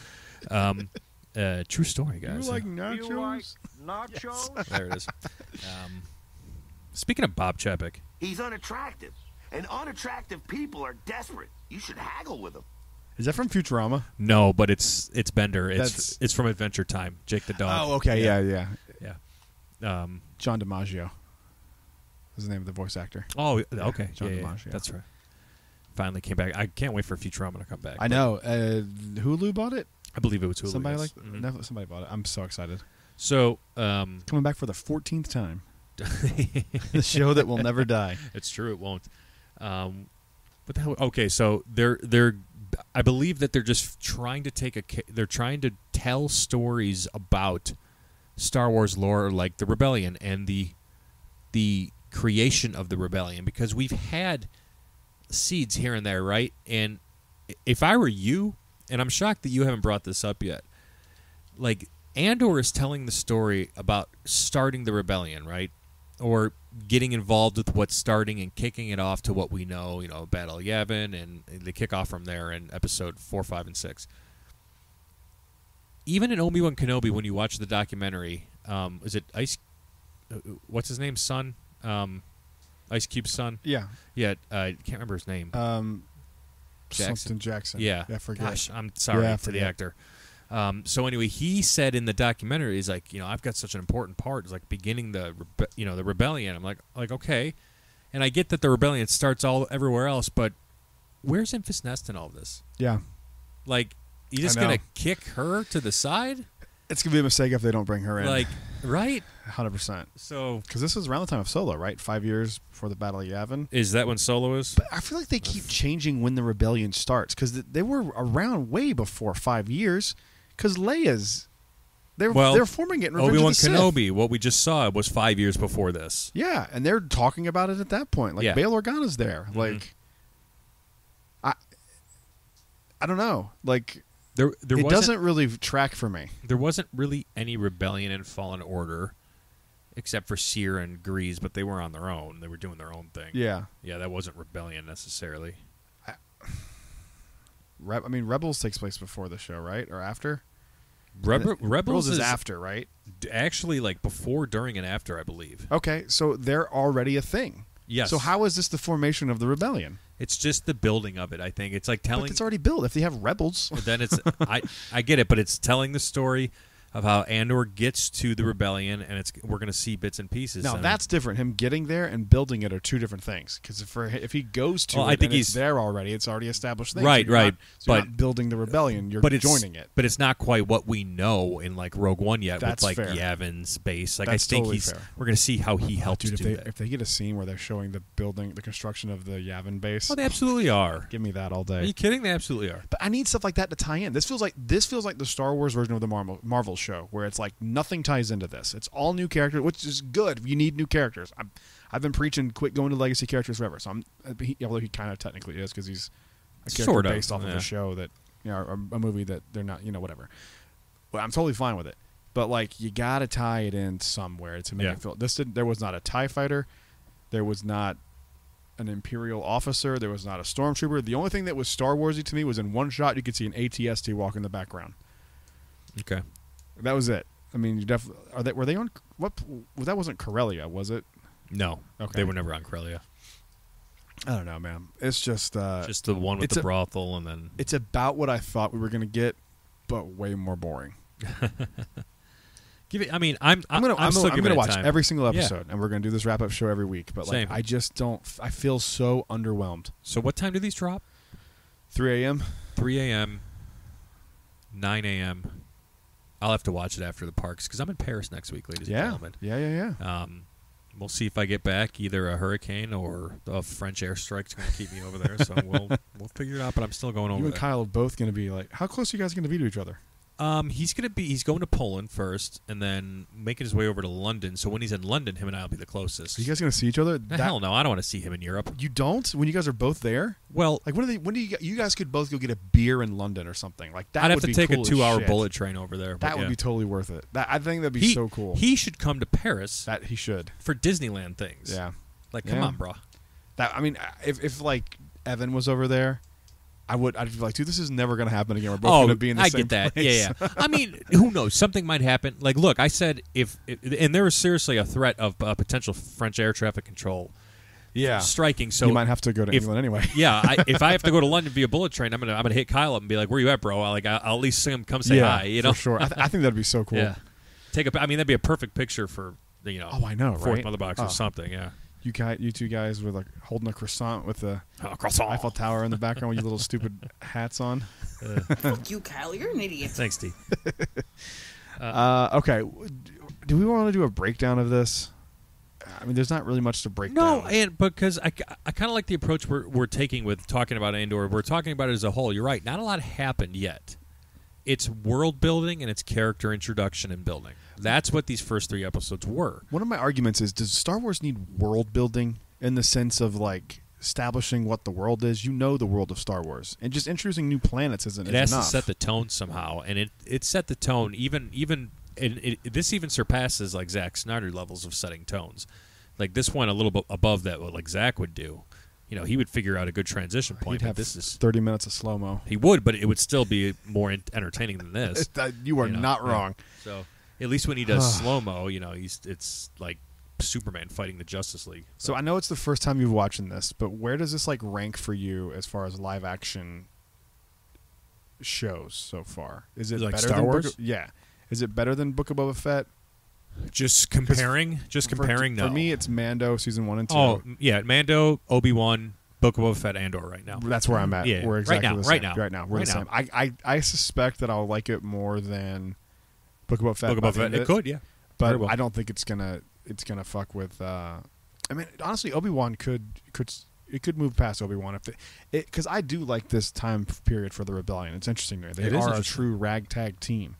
Um, uh, true story, guys. You like nachos? You like nachos? Yes. There it is. Um, speaking of Bob Chapek, he's unattractive, and unattractive people are desperate. You should haggle with them. Is that from Futurama? No, but it's it's Bender. It's That's... it's from Adventure Time. Jake the dog. Oh, okay, yeah, yeah, yeah. yeah. Um, John DiMaggio is the name of the voice actor. Oh, okay, yeah, John yeah, DiMaggio. Yeah. That's right. Finally came back. I can't wait for Futurama to come back. I know. Uh, Hulu bought it. I believe it was Hulu. Somebody yes. like mm-hmm. no, somebody bought it. I'm so excited. So um, coming back for the fourteenth time, the show that will never die. It's true. It won't. Um, but the hell, okay, so they're they're. I believe that they're just trying to take a. They're trying to tell stories about Star Wars lore, like the Rebellion and the the creation of the Rebellion, because we've had seeds here and there, right? And if I were you, and I'm shocked that you haven't brought this up yet, like Andor is telling the story about starting the Rebellion, right? Or getting involved with what's starting and kicking it off to what we know, you know, Battle of Yavin, and they kick off from there in episode four, five, and six. Even in Obi-Wan Kenobi, when you watch the documentary, um, is it Ice? Uh, what's his name? Son, um, Ice Cube's son. Yeah, yeah. Uh, I can't remember his name. Um, Jackson. Something Jackson. Yeah, I forget. Gosh, I'm sorry yeah, to the actor. Um, so anyway, he said in the documentary, he's like, you know, I've got such an important part. It's like beginning the, you know, the rebellion. I'm like, like okay, and I get that the rebellion starts all everywhere else, but where's Infus Nest in all of this? Yeah, like you just gonna kick her to the side? It's gonna be a mistake if they don't bring her in. Like, right? one hundred percent. So, because this was around the time of Solo, right? Five years before the Battle of Yavin. Is that when Solo is? But I feel like they keep changing when the rebellion starts because they were around way before five years. Because Leia's, they're well, they're forming it in Revenge Obi-Wan of the Kenobi, Sith. What we just saw was five years before this. Yeah, and they're talking about it at that point. Like yeah. Bail Organa's there. Mm-hmm. Like, I, I don't know. Like, there, there it doesn't really track for me. There wasn't really any rebellion in Fallen Order, except for Seer and Grease, but they were on their own. They were doing their own thing. Yeah, yeah, that wasn't rebellion necessarily. I, Re I mean, Rebels takes place before the show, right, or after? Rebel, Rebels, Rebels is, is after, right? Actually, like before, during, and after, I believe. Okay, so they're already a thing. Yes. So how is this the formation of the rebellion? It's just the building of it. I think it's like telling. But it's already built. If they have rebels, then it's. I I get it, but it's telling the story of how Andor gets to the rebellion, and it's we're going to see bits and pieces. Now, that's it. different. Him getting there and building it are two different things. Because if, if he goes to well, it I think and he's, it's there already, it's already established things. Right, so right. Not, so but, you're not building the rebellion. You're but joining it. But it's not quite what we know in like Rogue One yet that's with like fair. Yavin's base. Like, that's I think totally he's, fair. We're going to see how he helped do they, that. If they get a scene where they're showing the building, the construction of the Yavin base. Oh, they absolutely are. Give me that all day. Are you kidding? They absolutely are. But I need stuff like that to tie in. This feels like, this feels like the Star Wars version of the Marvel, Marvel show, where it's like nothing ties into this. It's all new characters, which is good. You need new characters. I'm, I've been preaching quit going to legacy characters forever. So I'm, he, although he kind of technically is, because he's a character sort of, based off yeah. of a show that, you know, or a movie that they're not, you know, whatever. But I'm totally fine with it. But like, you gotta tie it in somewhere to make yeah. it feel. This didn't, there was not a TIE fighter, there was not an Imperial officer, there was not a stormtrooper. The only thing that was Star Warsy to me was in one shot you could see an A T S T walk in the background. Okay, that was it. I mean, you definitely are they were they on what? Well, that wasn't Corellia, was it? No, okay, they were never on Corellia. I don't know, man. It's just uh, just the one with the a, brothel, and then it's about what I thought we were gonna get, but way more boring. Give it. I mean, I'm. I'm gonna. I'm, I'm, still I'm gonna watch time. every single episode, yeah. and we're gonna do this wrap up show every week. But like, Same. I just don't. I feel so underwhelmed. So what time do these drop? three A M three A M nine A M I'll have to watch it after the parks because I'm in Paris next week, ladies yeah. and gentlemen. Yeah, yeah, yeah. Um, we'll see if I get back. Either a hurricane or a French airstrike's gonna keep me over there. So we'll we'll figure it out. But I'm still going over. You and there. Kyle are both gonna be like, how close are you guys gonna be to each other? Um, he's gonna be. He's going to Poland first, and then making his way over to London. So when he's in London, him and I will be the closest. Are you guys gonna see each other? That, hell no! I don't want to see him in Europe. You don't? When you guys are both there? Well, like when are they? When do you? You guys could both go get a beer in London or something like that. I'd have would to be take cool a two-hour bullet train over there. That yeah. would be totally worth it. That, I think that'd be he, so cool. He should come to Paris. That he should for Disneyland things. Yeah, like come yeah. on, bro. That I mean, if if like Evan was over there. I would. I'd be like, dude, this is never going to happen again. We're both oh, going to be in the I same place. I get that. Place. Yeah, yeah. I mean, who knows? Something might happen. Like, look, I said if, if and there was seriously a threat of uh, potential French air traffic control, yeah, striking. So you might have to go to if, England anyway. yeah, I, if I have to go to London via bullet train, I'm gonna, I'm gonna hit Kyle up and be like, where you at, bro? I'll, like, I'll at least see him come say yeah, hi. You know, for sure. I, th I think that'd be so cool. Yeah. Take a. I mean, that'd be a perfect picture for you know. Oh, I know. Fourth right? Mother Box oh. or something. Yeah. You guys, you two guys were like holding a croissant with the oh, croissant. Eiffel Tower in the background with your little stupid hats on. Uh, fuck you, Kyle. You're an idiot. Thanks, D. uh, uh, okay. Do we want to do a breakdown of this? I mean, there's not really much to break no, down. No, and because I, I kind of like the approach we're, we're taking with talking about Andor. We're talking about it as a whole. You're right. Not a lot happened yet. It's world building and it's character introduction and building. That's what these first three episodes were. One of my arguments is, does Star Wars need world building in the sense of like establishing what the world is? You know the world of Star Wars, and just introducing new planets isn't enough. It has to set the tone somehow, and it it set the tone. Even even and it, this even surpasses like Zack Snyder levels of setting tones. Like this one a little bit above that, what like Zack would do. You know, he would figure out a good transition point. He'd have this is thirty minutes of slow mo. He would, but it would still be more entertaining than this. You are you know, not wrong. So, at least when he does slow mo, you know, he's it's like Superman fighting the Justice League. So. so I know it's the first time you've watching this, but where does this like rank for you as far as live action shows so far? Is it like better Star than Wars? Book of, yeah, is it better than Book of Boba Fett? Just comparing, just comparing. For, no, for me, it's Mando season one and two. Oh, yeah, Mando, Obi-Wan, Book of Boba Fett, Andor. Right now, that's where I'm at. Yeah, we're exactly right now. The same. Right now, right now, we're right the same. Now. I, I, I suspect that I'll like it more than Book of Boba Fett. Book of Boba Fett, it could, yeah, but well. I don't think it's gonna, it's gonna fuck with. Uh, I mean, honestly, Obi-Wan could, could, it could move past Obi-Wan if they, because I do like this time period for the rebellion. It's interesting to me. They it are a true ragtag team.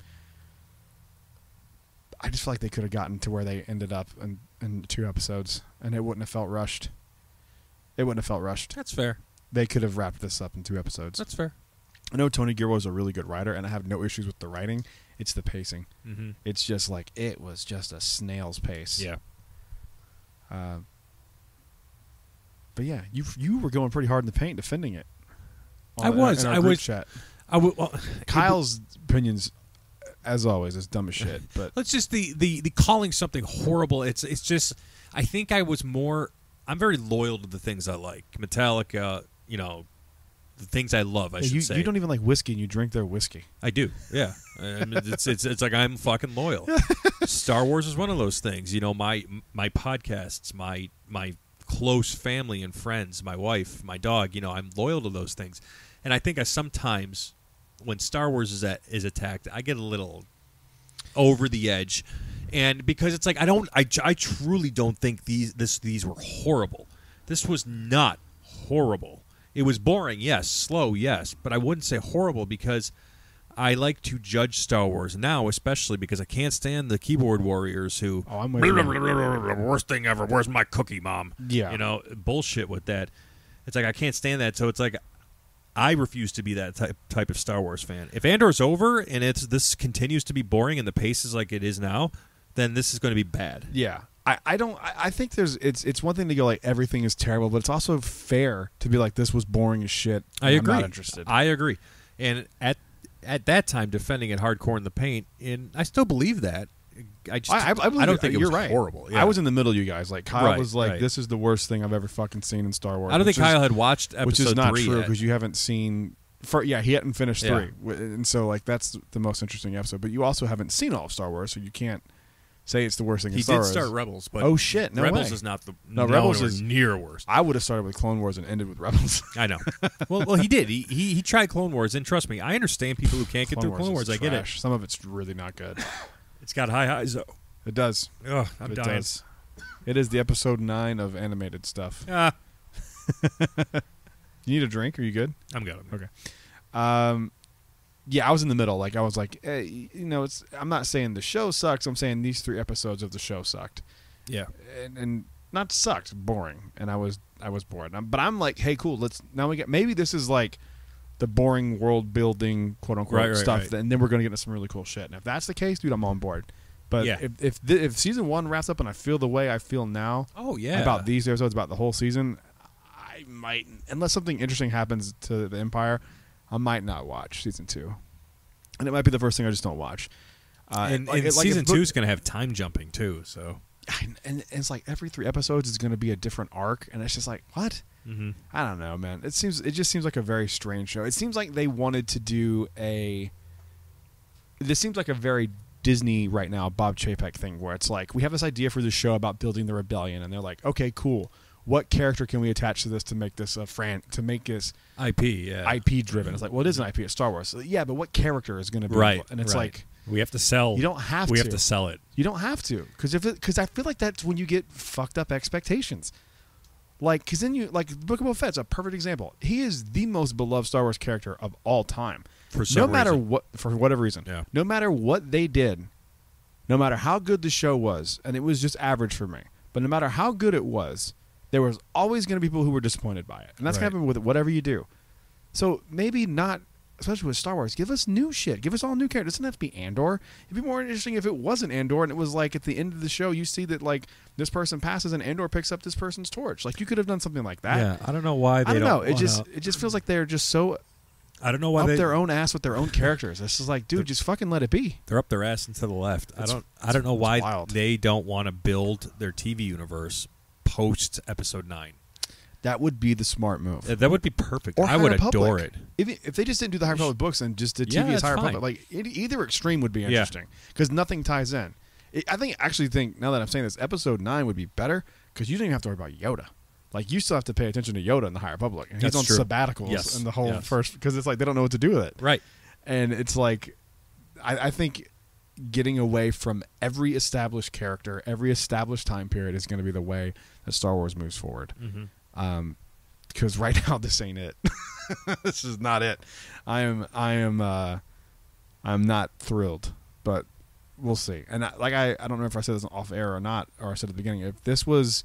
I just feel like they could have gotten to where they ended up in, in two episodes, and it wouldn't have felt rushed. It wouldn't have felt rushed. That's fair. They could have wrapped this up in two episodes. That's fair. I know Tony Gilroy's a really good writer, and I have no issues with the writing. It's the pacing. Mm-hmm. It's just like, it was just a snail's pace. Yeah. Uh, but yeah, you you were going pretty hard in the paint defending it. I was. I was. Chat. I was well, Kyle's opinions... As always, it's dumb as shit. But let's just the, the the calling something horrible. It's it's just I think I was more. I'm very loyal to the things I like. Metallica, you know, the things I love, I yeah, should you, say. You don't even like whiskey, and you drink their whiskey. I do, yeah. I mean, it's, it's, it's like I'm fucking loyal. Star Wars is one of those things. You know, my my podcasts, my my close family and friends, my wife, my dog, you know, I'm loyal to those things. And I think I sometimes, when Star Wars is at, is attacked, I get a little over the edge. And because it's like I don't, I, I truly don't think these this these were horrible. This was not horrible. It was boring, yes, slow, yes, but I wouldn't say horrible because I like to judge Star Wars now, especially because I can't stand the keyboard warriors who oh, I'm worst thing ever. Where's my cookie, mom? Yeah, you know, bullshit with that. It's like I can't stand that. So it's like I refuse to be that type type of Star Wars fan. If Andor's over and it's this continues to be boring and the pace is like it is now, then this is going to be bad. Yeah, I, I don't. I, I think there's. It's it's one thing to go like everything is terrible, but it's also fair to be like this was boring as shit. I agree. I'm not interested. I agree. And at at that time, defending it hardcore in the paint, and I still believe that. I just I, I, I don't think it was right. horrible. Yeah. I was in the middle, you guys. Like Kyle right, was like, right. "This is the worst thing I've ever fucking seen in Star Wars." I don't think is, Kyle had watched episode which is not three true because you haven't seen. For, yeah, he hadn't finished yeah. three, and so like that's the most interesting episode. But you also haven't seen all of Star Wars, so you can't say it's the worst thing. He in Star did Wars. start Rebels, but oh shit, no Rebels way. is not the no, no Rebels is near worst. I would have started with Clone Wars and ended with Rebels. I know. Well, well, he did. He, he he tried Clone Wars, and trust me, I understand people who can't get Clone through Wars Clone Wars. I get it. Some of it's really not good. It's got high highs, though. It does. Ugh, I'm it dying. Does. It is the episode nine of animated stuff. Ah. You need a drink? Are you good? I'm good. I'm good. Okay. Um, yeah, I was in the middle. Like I was like, hey, you know, it's. I'm not saying the show sucks. I'm saying these three episodes of the show sucked. Yeah. And, and not sucked, boring. And I was I was bored. I'm, but I'm like, hey, cool. Let's now we get maybe this is like the boring world building quote unquote right, right, stuff, right. and then we're gonna get into some really cool shit. And if that's the case, dude, I'm on board. But yeah. if if, th if season one wraps up and I feel the way I feel now, oh yeah, about these episodes, about the whole season. I might, unless something interesting happens to the Empire, I might not watch season two, and it might be the first thing I just don't watch. Uh, and, and, and like season two is going to have time jumping too, so and, and it's like every three episodes is going to be a different arc, and it's just like what? Mm-hmm. I don't know, man. It seems it just seems like a very strange show. It seems like they wanted to do a. This seems like a very Disney right now, Bob Chapek thing, where it's like we have this idea for the show about building the rebellion, and they're like, okay, cool. What character can we attach to this to make this a fran to make this I P yeah. I P driven? It's like, well, it is an I P. It's Star Wars, so, yeah, but what character is going to be right? And it's right. like we have to sell. You don't have. We to. have to sell it. You don't have to because if because I feel like that's when you get fucked up expectations. Like because then you like Book of Boba Fett's a perfect example. He is the most beloved Star Wars character of all time. For some no matter reason. what for whatever reason, yeah. no matter what they did, no matter how good the show was, and it was just average for me. But no matter how good it was. There was always going to be people who were disappointed by it. And that's right. going to happen with whatever you do. So maybe not, especially with Star Wars, give us new shit. Give us all new characters. It doesn't have to be Andor. It'd be more interesting if it wasn't Andor and it was like at the end of the show you see that like this person passes and Andor picks up this person's torch. Like you could have done something like that. Yeah, I don't know why they I don't know. Don't it, just, it just feels like they're just so I don't know why up they, their own ass with their own characters. This is like, dude, just fucking let it be. They're up their ass and to the left. It's, I don't, I don't know why wild. they don't want to build their T V universe post episode nine. That would be the smart move. That would be perfect. Or I would Republic. adore it. If, if they just didn't do the High Republic books and just did T V yeah, as High Republic, like it, either extreme would be interesting because yeah. nothing ties in. It, I think actually think now that I'm saying this, episode nine would be better because you don't even have to worry about Yoda. Like you still have to pay attention to Yoda in the High Republic. And he's on true. sabbaticals yes. in the whole yes. first because it's like they don't know what to do with it. Right. And it's like I, I think. getting away from every established character, every established time period is going to be the way that Star Wars moves forward. Mm-hmm. Um, because right now this ain't it. This is not it. I am, I am, uh, I'm not thrilled, but we'll see. And I, like I, I don't know if I said this off air or not, or I said at the beginning. If this was,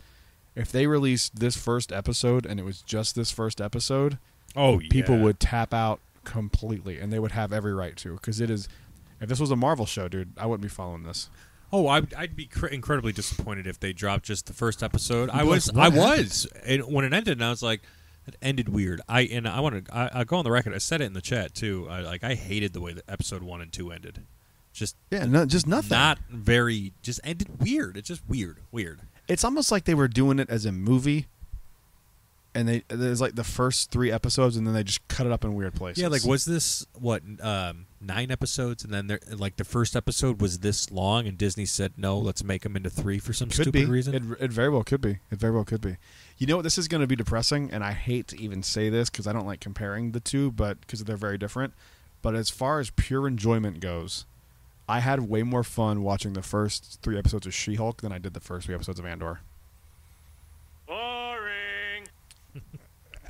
if they released this first episode and it was just this first episode, oh, people yeah. would tap out completely, and they would have every right to because it is. If this was a Marvel show, dude, I wouldn't be following this. Oh, I'd, I'd be cr incredibly disappointed if they dropped just the first episode. I was, I was, and when it ended, and I was like, it ended weird. I and I want to, I go on the record. I said it in the chat too. I, like I hated the way that episode one and two ended. Just yeah, no, just nothing. Not very. Just ended weird. It's just weird, weird. It's almost like they were doing it as a movie, and they there's like the first three episodes, and then they just cut it up in weird places. Yeah, like was this what um, nine episodes, and then there, like the first episode was this long, and Disney said no, let's make them into three for some could stupid be. reason. It, it very well could be. It very well could be. You know what? This is going to be depressing, and I hate to even say this because I don't like comparing the two, but because they're very different. But as far as pure enjoyment goes, I had way more fun watching the first three episodes of She-Hulk than I did the first three episodes of Andor. Boring.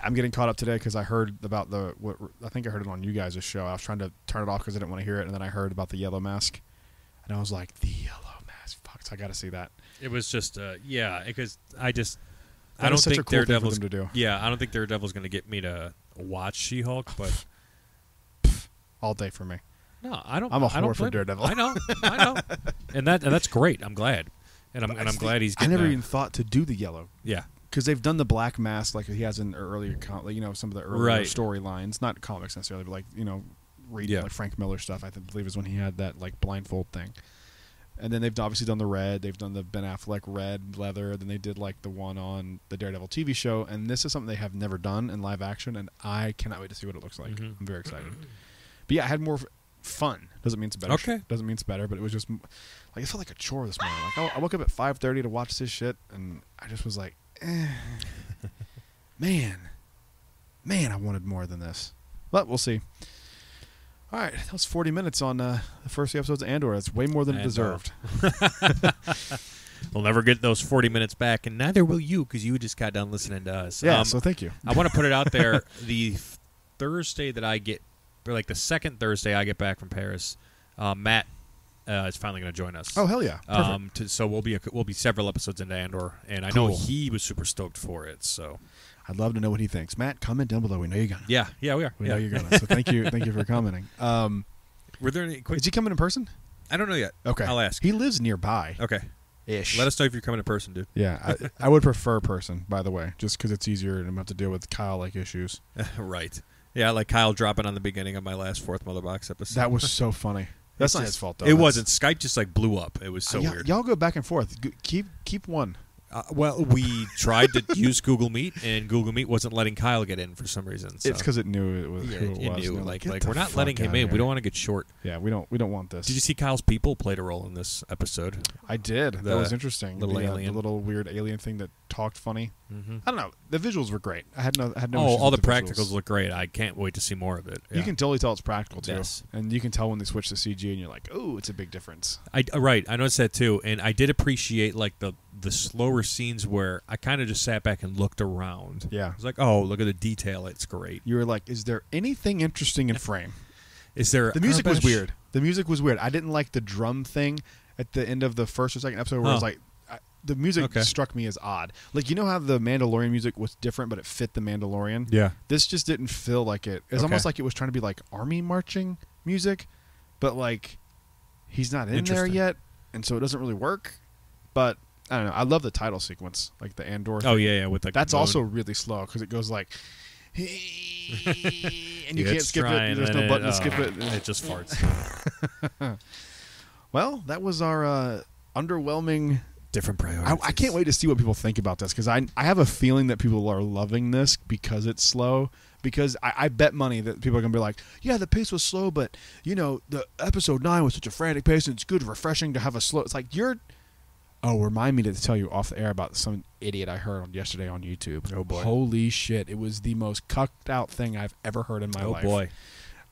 I'm getting caught up today because I heard about the... What, I think I heard it on you guys' show. I was trying to turn it off because I didn't want to hear it, and then I heard about the yellow mask. And I was like, the yellow mask. Fuck, so I got to see that. It was just... Uh, yeah, because I just... That I don't think cool Daredevil's... to do. Yeah, I don't think Daredevil's going to get me to watch She-Hulk, but... All day for me. No, I don't. I'm a whore for Daredevil. I know, I know, and that and that's great. I'm glad, and I'm but and I'm glad he's. Getting I never that. even thought to do the yellow. Yeah, because they've done the black mask like he has in earlier, you know, some of the earlier right. storylines, not comics necessarily, but like you know, reading yeah. like Frank Miller stuff. I believe is when he had that like blindfold thing, and then they've obviously done the red. They've done the Ben Affleck red leather. Then they did like the one on the Daredevil T V show, and this is something they have never done in live action, and I cannot wait to see what it looks like. Mm-hmm. I'm very excited. But yeah, I had more fun. Doesn't mean it's better. Okay. Doesn't mean it's better, but it was just like it felt like a chore this morning. Like I woke up at five thirty to watch this shit, and I just was like, eh. man, man, I wanted more than this. But we'll see. All right, that was forty minutes on uh, the first few episodes of Andor. That's way more than Andor. it deserved. We'll never get those forty minutes back, and neither will you because you just got done listening to us. Yeah. Um, so thank you. I want to put it out there. The Thursday that I get. But like the second Thursday I get back from Paris, uh, Matt uh, is finally going to join us. Oh hell yeah! Um, to, so we'll be a, we'll be several episodes into Andor, and I cool. know he was super stoked for it. So I'd love to know what he thinks. Matt, comment down below. We know you're gonna. Yeah, yeah, we are. We yeah. know you're gonna. So thank you, thank you for commenting. Um, Were there any? Quick... Is he coming in person? I don't know yet. Okay, I'll ask. He lives nearby. Okay. Ish. Let us know if you're coming in person, dude. Yeah, I, I would prefer person, by the way, just because it's easier and I'm about to deal with Kyle like issues. Right. Yeah, like Kyle dropping on the beginning of my last Fourth Mother Box episode. That was so funny. That's not his fault, though. It wasn't. Skype just, like, blew up. It was so weird. Y'all go back and forth. G keep keep one. Uh, well, we tried to use Google Meet, and Google Meet wasn't letting Kyle get in for some reason. So. It's because it knew it was. Yeah, who it, it was. knew. Like, like we're not letting him in. We don't want to get short. Yeah, we don't, we don't want this. Did you see Kyle's people played a role in this episode? I did. The that was interesting. Little the, alien. Uh, the little weird alien thing that talked funny. Mm-hmm. I don't know. The visuals were great. I had no I had no. Oh, all the, the practicals look great. I can't wait to see more of it. Yeah. You can totally tell it's practical, too. Yes. And you can tell when they switch to C G, and you're like, oh, it's a big difference. I, right. I noticed that, too. And I did appreciate, like, the... the slower scenes where I kind of just sat back and looked around. Yeah. I was like, oh, look at the detail. It's great. You were like, is there anything interesting in frame? Is there... The music was weird. The music was weird. I didn't like the drum thing at the end of the first or second episode where oh. I was like, I, the music okay. struck me as odd. Like, you know how the Mandalorian music was different, but it fit the Mandalorian? Yeah. This just didn't feel like it. It's okay. almost like it was trying to be like army marching music, but like he's not in there yet, and so it doesn't really work, but... I don't know. I love the title sequence, like the Andor. Oh yeah, yeah. With like that's mode. also really slow because it goes like, hey, and you can't skip it. There's no button it, to skip oh, it. It just farts. Well, that was our uh, underwhelming. Different priorities. I, I can't wait to see what people think about this because I I have a feeling that people are loving this because it's slow. Because I, I bet money that people are going to be like, yeah, the pace was slow, but you know, the episode nine was such a frantic pace and it's good, refreshing to have a slow. It's like you're. Oh, remind me to tell you off the air about some idiot I heard on yesterday on YouTube. Oh, boy. Holy shit. It was the most cucked out thing I've ever heard in my oh life. Oh, boy.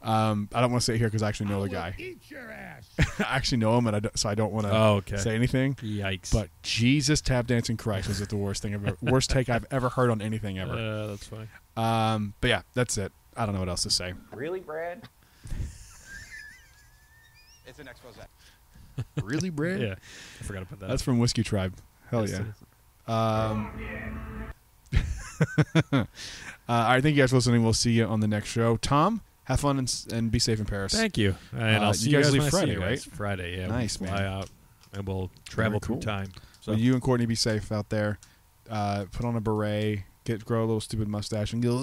Um, I don't want to say it here because I actually know I the guy. Eat your ass. I actually know him, and I don't, so I don't want to oh, okay. say anything. Yikes. But Jesus, tap dancing Christ was it the worst thing ever, worst take I've ever heard on anything ever. Uh, that's funny. Um, but, yeah, that's it. I don't know what else to say. Really, Brad? It's an expose. Really, Brad? Yeah, I forgot to put that. That's up. From Whiskey Tribe. Hell yeah. Um, uh, all right, thank you guys for listening. We'll see you on the next show. Tom, have fun and, and be safe in Paris. Thank you. And uh, I'll see you guys, guys leave Friday, right? Guys. Friday, yeah. Nice, we'll man. Fly out and we'll travel cool. through time. So well, you and Courtney be safe out there. Uh, put on a beret. Get grow a little stupid mustache and go.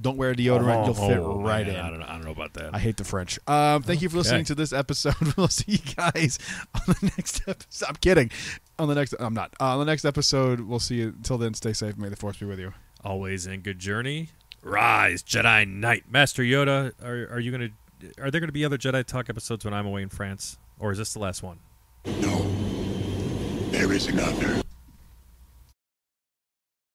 Don't wear a deodorant; oh, you'll fit oh, right man. in. I don't, I don't know about that. I hate the French. Um, thank okay. you for listening to this episode. We'll see you guys on the next episode. I'm kidding. On the next, I'm not. Uh, on the next episode, we'll see you. Until then, stay safe. May the force be with you. Always in good journey. Rise, Jedi Knight. Master Yoda, are, are you going to? Are there going to be other Jedi Talk episodes when I'm away in France, or is this the last one? No, there is another.